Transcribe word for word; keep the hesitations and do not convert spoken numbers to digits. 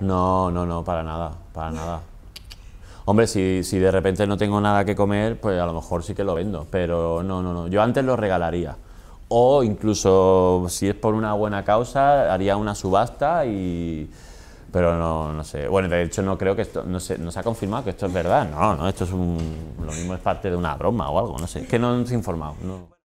No, no, no, para nada, para nada. Hombre, si, si de repente no tengo nada que comer, pues a lo mejor sí que lo vendo, pero no, no, no. Yo antes lo regalaría. O incluso, si es por una buena causa, haría una subasta y... Pero no, no sé. Bueno, de hecho, no creo que esto... No sé, no se ha confirmado que esto es verdad. No, no, esto es un... Lo mismo es parte de una broma o algo, no sé. Es que no se ha informado, no.